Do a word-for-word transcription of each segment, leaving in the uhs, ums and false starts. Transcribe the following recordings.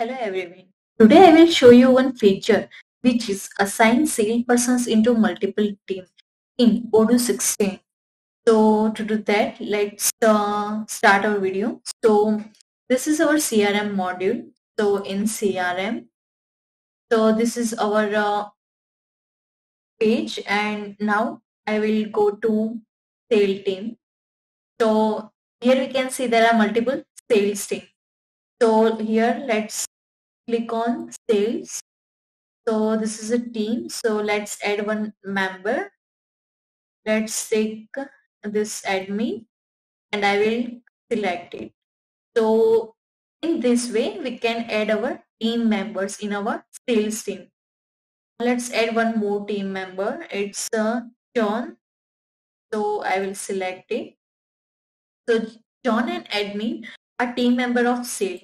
Hello everyone. Today I will show you one feature which is assign salespersons into multiple teams in Odoo sixteen. So to do that, let's uh, start our video. So this is our C R M module. So in C R M, so this is our uh, page, and now I will go to sales team. So here we can see there are multiple sales teams. So here let's click on sales. So this is a team. So let's add one member. Let's take this admin and I will select it. So in this way we can add our team members in our sales team. Let's add one more team member. It's uh, John. So I will select it. So John and admin are team member of sales.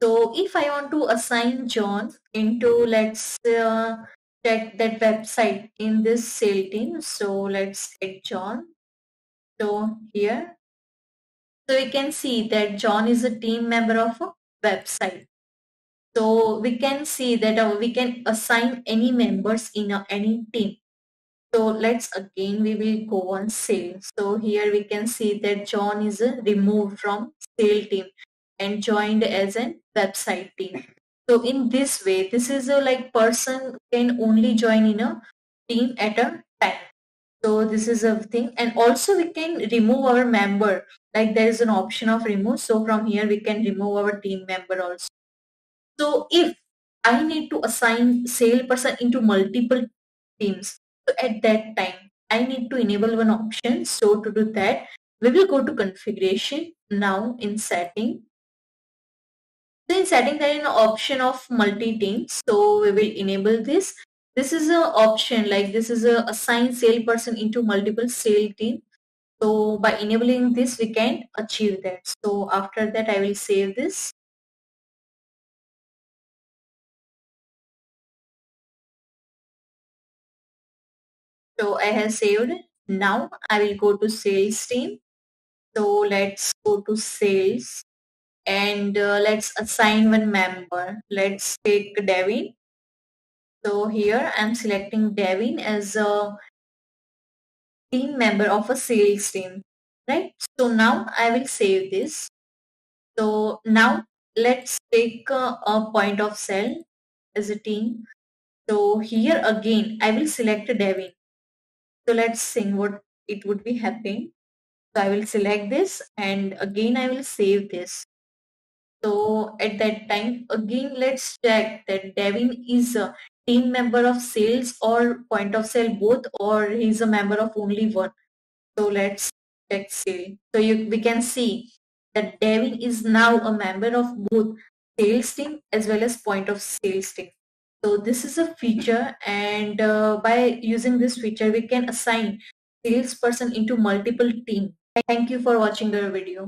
So if I want to assign John into, let's uh, check that website in this sales team. So let's add John. So here, so we can see that John is a team member of a website. So we can see that uh, we can assign any members in uh, any team. So let's again we will go on sales. So here we can see that John is uh, removed from sales team and joined as a website team. So in this way, this is a like person can only join in a team at a time. So this is a thing, and also we can remove our member. Like there is an option of remove. So from here we can remove our team member also. So if I need to assign salesperson into multiple teams, so at that time I need to enable one option. So to do that, we will go to configuration, now in setting. So in setting there is an option of multi-team. So we will enable this. This is an option, like this is a assign salesperson into multiple sales team. So by enabling this we can achieve that. So after that I will save this. So I have saved. Now I will go to sales team. So let's go to sales and uh, let's assign one member. Let's take Devin. So here I am selecting Devin as a team member of a sales team, right? So now I will save this. So now let's take uh, a point of sale as a team. So here again I will select Devin. So let's see what it would be happening. So I will select this and again I will save this. So at that time again let's check that Devin is a team member of sales or point of sale both, or he is a member of only one. So let's check sales. So you, we can see that Devin is now a member of both sales team as well as point of sales team. So this is a feature, and uh, by using this feature we can assign salesperson into multiple teams. Thank you for watching our video.